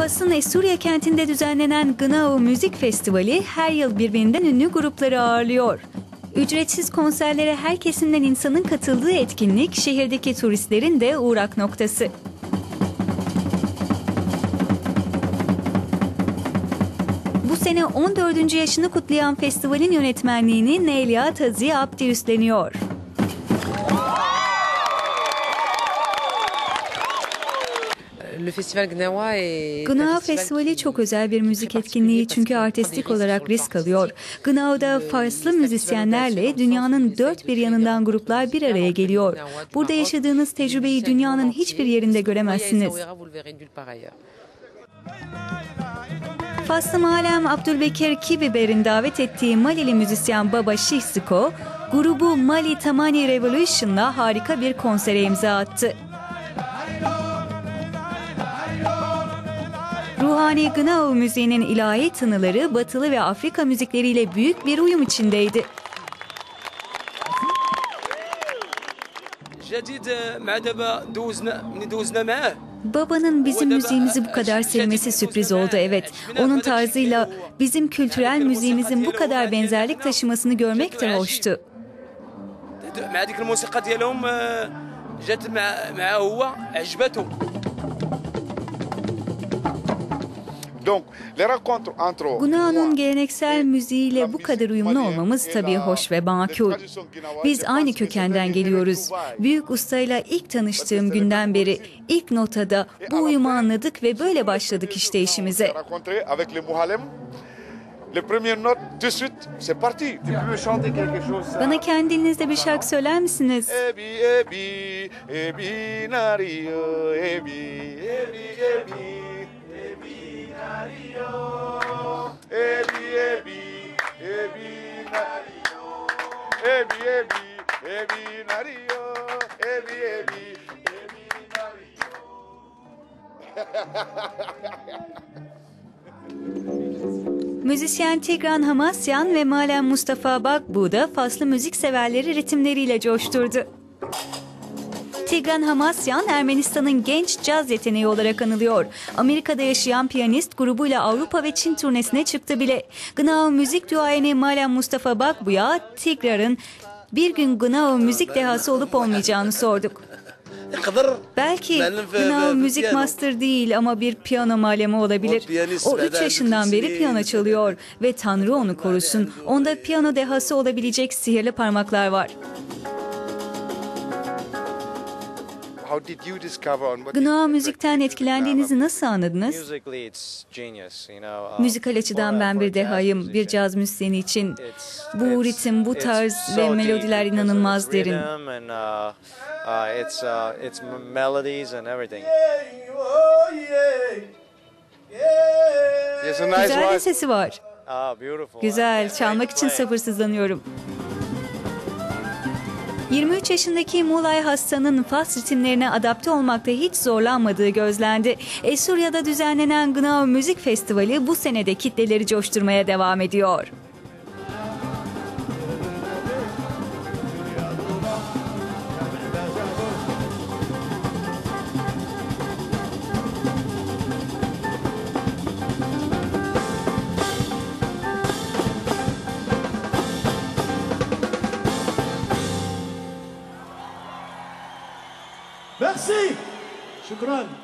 Fas'ın Esurya kentinde düzenlenen Gnaoua Müzik Festivali her yıl birbirinden ünlü grupları ağırlıyor. Ücretsiz konserlere her kesimden insanın katıldığı etkinlik şehirdeki turistlerin de uğrak noktası. Bu sene 14. yaşını kutlayan festivalin yönetmenliğini Neila Tazi Abdi üstleniyor. Gnaoua Festivali çok özel bir müzik etkinliği çünkü artistik olarak risk alıyor. Gnaoua'da Farslı müzisyenlerle dünyanın dört bir yanından gruplar bir araya geliyor. Burada yaşadığınız tecrübeyi dünyanın hiçbir yerinde göremezsiniz. Faslı Malem Abdülbekir Kibiber'in davet ettiği Malili müzisyen Baba Şişsiko, grubu Mali Tamani Revolution'la harika bir konsere imza attı. Ruhani Gnaoua müziğinin ilahi tınıları Batılı ve Afrika müzikleriyle büyük bir uyum içindeydi. Baba'nın bizim müziğimizi bu kadar sevmesi sürpriz oldu, evet. Onun tarzıyla bizim kültürel müziğimizin bu kadar benzerlik taşımasını görmek de hoştu. Gnaua'nın geleneksel müziğiyle bu kadar uyumlu olmamız tabii hoş ve makul. Biz aynı kökenden geliyoruz. Büyük ustayla ilk tanıştığım günden beri ilk notada bu uyumu anladık ve böyle başladık işte işimize. Bana kendinizde bir şarkı söyler misiniz? Müzisyen Tigran Hamasyan ve Malem Mustapha Bakbou da Faslı müzik severleri ritimleriyle coşturdu. Tigran Hamasyan, Ermenistan'ın genç caz yeteneği olarak anılıyor. Amerika'da yaşayan piyanist grubuyla Avrupa ve Çin turnesine çıktı bile. Gnaoua müzik duayeni Malem Mustapha Bakbou'ya Tigran'ın bir gün Gnaoua müzik dehası olup olmayacağını sorduk. Belki Gnaoua müzik master değil ama bir piyano malemi olabilir. O 3 yaşından beri piyano çalıyor ve Tanrı onu korusun. Onda piyano dehası olabilecek sihirli parmaklar var. Gnaoua müzikten etkilendiğinizi nasıl anladınız? Müzikal açıdan ben bir dehayım, bir caz müzisyeni için. Bu ritim, bu tarz ve melodiler inanılmaz derin. Güzel bir sesi var. Güzel, çalmak için sabırsızlanıyorum. 23 yaşındaki Mulay Hassan'ın Fas ritimlerine adapte olmakta hiç zorlanmadığı gözlendi. Esurya'da düzenlenen Gnaoua Müzik Festivali bu senede kitleleri coşturmaya devam ediyor. Merci. Shukran.